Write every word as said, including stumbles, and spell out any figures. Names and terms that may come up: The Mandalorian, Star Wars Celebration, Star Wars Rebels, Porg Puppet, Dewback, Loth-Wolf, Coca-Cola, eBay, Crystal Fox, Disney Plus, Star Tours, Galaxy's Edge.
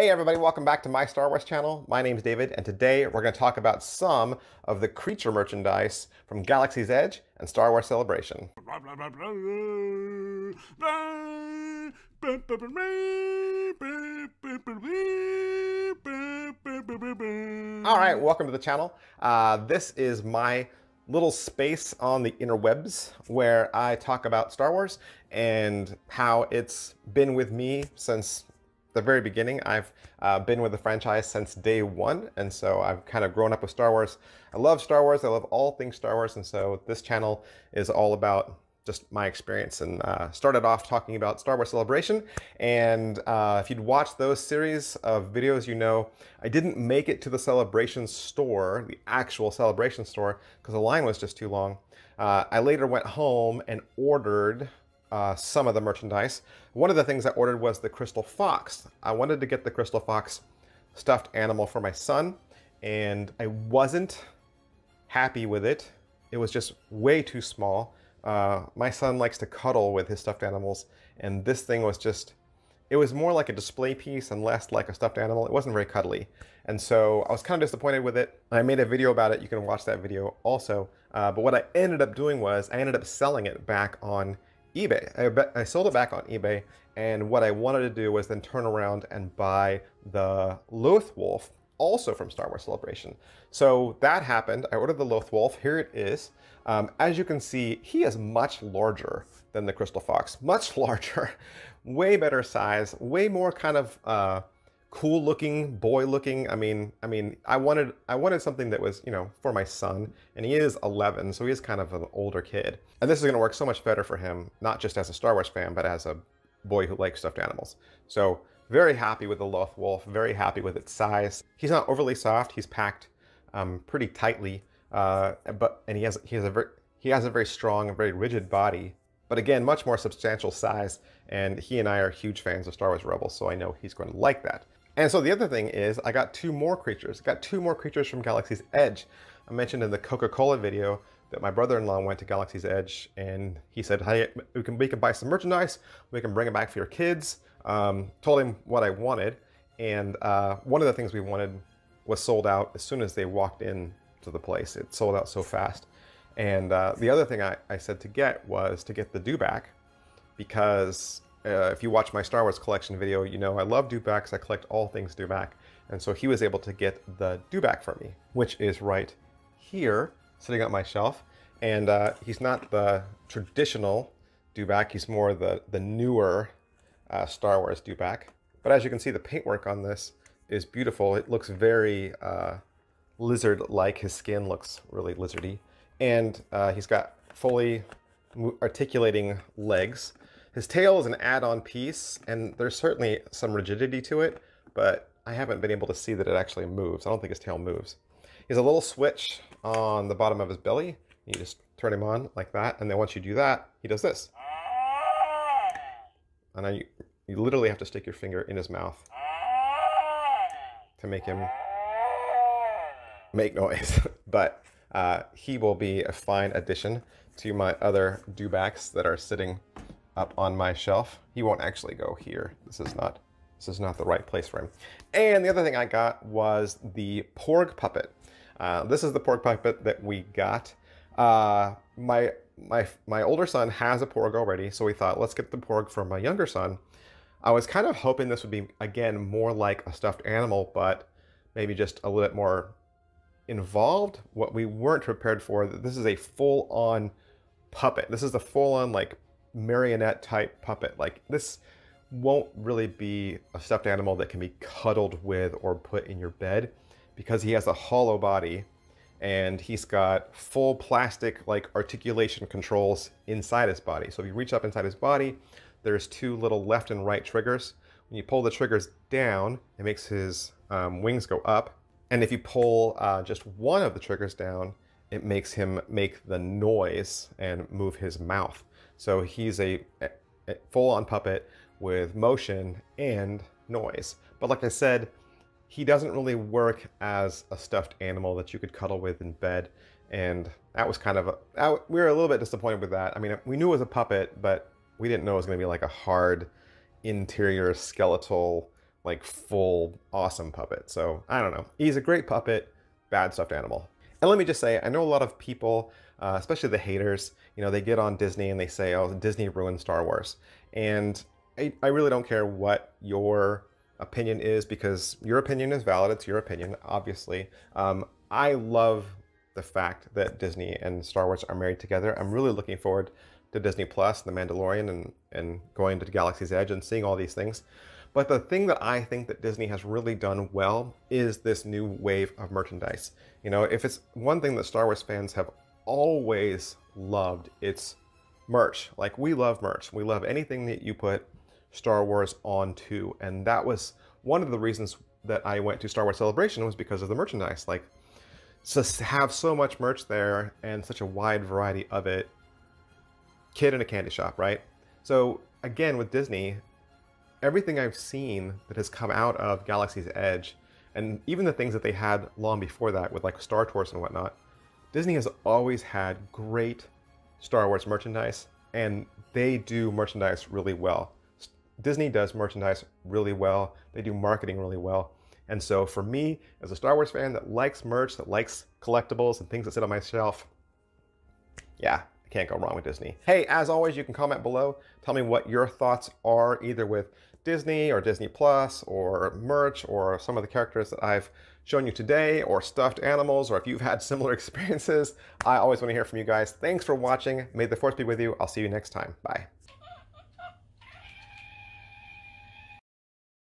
Hey everybody, welcome back to my Star Wars channel. My name's David, and today we're going to talk about some of the creature merchandise from Galaxy's Edge and Star Wars Celebration. Alright, welcome to the channel. Uh, this is my little space on the interwebs where I talk about Star Wars and how it's been with me since the very beginning. I've uh, been with the franchise since day one, and so I've kind of grown up with Star Wars. I love Star Wars. I love all things Star Wars, and so this channel is all about just my experience. And uh, started off talking about Star Wars Celebration, and uh, if you'd watched those series of videos, you know I didn't make it to the Celebration store, the actual Celebration store, because the line was just too long. Uh, I later went home and ordered Uh, some of the merchandise. One of the things I ordered was the Crystal Fox. I wanted to get the Crystal Fox stuffed animal for my son, and I wasn't happy with it. It was just way too small. Uh, my son likes to cuddle with his stuffed animals, and this thing was just, it was more like a display piece and less like a stuffed animal. It wasn't very cuddly. And so I was kind of disappointed with it. I made a video about it. You can watch that video also. Uh, but what I ended up doing was I ended up selling it back on eBay. I, I sold it back on eBay, and what I wanted to do was then turn around and buy the Loth-Wolf, also from Star Wars Celebration. So that happened. I ordered the Loth-Wolf. Here it is. Um, as you can see, he is much larger than the Crystal Fox. Much larger. Way better size. Way more kind of uh, cool looking, boy looking. I mean, I mean, I wanted, I wanted something that was, you know, for my son, and he is eleven, so he is kind of an older kid. And this is going to work so much better for him, not just as a Star Wars fan, but as a boy who likes stuffed animals. So very happy with the Loth-Wolf, very happy with its size. He's not overly soft. He's packed um, pretty tightly, uh, but and he has he has a very he has a very strong and very rigid body. But again, much more substantial size. And he and I are huge fans of Star Wars Rebels, so I know he's going to like that. And so the other thing is I got two more creatures. I got two more creatures from Galaxy's Edge. I mentioned in the Coca-Cola video that my brother-in-law went to Galaxy's Edge, and he said, hey, we can, we can buy some merchandise. We can bring it back for your kids. Um, told him what I wanted. And uh, one of the things we wanted was sold out as soon as they walked in to the place. It sold out so fast. And uh, the other thing I, I said to get was to get the Dewback, because Uh, if you watch my Star Wars collection video, you know I love Dewbacks. I collect all things Dewback. And so he was able to get the Dewback for me, which is right here, sitting on my shelf. And uh, he's not the traditional Dewback. He's more the, the newer uh, Star Wars Dewback. But as you can see, the paintwork on this is beautiful. It looks very uh, lizard-like. His skin looks really lizardy. And uh, he's got fully articulating legs. His tail is an add-on piece, and there's certainly some rigidity to it, but I haven't been able to see that it actually moves. I don't think his tail moves. He has a little switch on the bottom of his belly. You just turn him on like that, and then once you do that, he does this. And then you, you literally have to stick your finger in his mouth to make him make noise. But uh, he will be a fine addition to my other Dewbacks that are sitting up on my shelf. He won't actually go here. This is not this is not the right place for him. And the other thing I got was the Porg Puppet. Uh, this is the Porg Puppet that we got. Uh, my my my older son has a Porg already, so we thought let's get the Porg for my younger son. I was kind of hoping this would be again more like a stuffed animal, but maybe just a little bit more involved. What we weren't prepared for, this is a full-on puppet. This is a full-on like marionette type puppet. Like this won't really be a stuffed animal that can be cuddled with or put in your bed, because he has a hollow body and he's got full plastic like articulation controls inside his body. So if you reach up inside his body, there's two little left and right triggers. When you pull the triggers down, it makes his um, wings go up. And if you pull uh, just one of the triggers down, it makes him make the noise and move his mouth. So he's a, a full-on puppet with motion and noise. But like I said, he doesn't really work as a stuffed animal that you could cuddle with in bed. And that was kind of a, I, we were a little bit disappointed with that. I mean, we knew it was a puppet, but we didn't know it was going to be like a hard interior skeletal, like full awesome puppet. So I don't know. He's a great puppet, bad stuffed animal. And let me just say, I know a lot of people, uh, especially the haters, you know, they get on Disney and they say, oh, Disney ruined Star Wars. And I, I really don't care what your opinion is, because your opinion is valid. It's your opinion, obviously. Um, I love the fact that Disney and Star Wars are married together. I'm really looking forward to Disney Plus and The Mandalorian and, and going to Galaxy's Edge and seeing all these things. But the thing that I think that Disney has really done well is this new wave of merchandise. You know, if it's one thing that Star Wars fans have always loved, it's merch. Like, we love merch. We love anything that you put Star Wars onto. And that was one of the reasons that I went to Star Wars Celebration, was because of the merchandise. Like, to have so much merch there and such a wide variety of it. Kid in a candy shop, right? So again, with Disney, everything I've seen that has come out of Galaxy's Edge, and even the things that they had long before that with like Star Tours and whatnot, Disney has always had great Star Wars merchandise, and they do merchandise really well. Disney does merchandise really well. They do marketing really well. And so for me, as a Star Wars fan that likes merch, that likes collectibles and things that sit on my shelf, yeah, I can't go wrong with Disney. Hey, as always, you can comment below. Tell me what your thoughts are, either with Disney or Disney Plus or merch or some of the characters that I've shown you today, or stuffed animals, or if you've had similar experiences. I always want to hear from you guys. Thanks for watching. May the force be with you. I'll see you next time. Bye.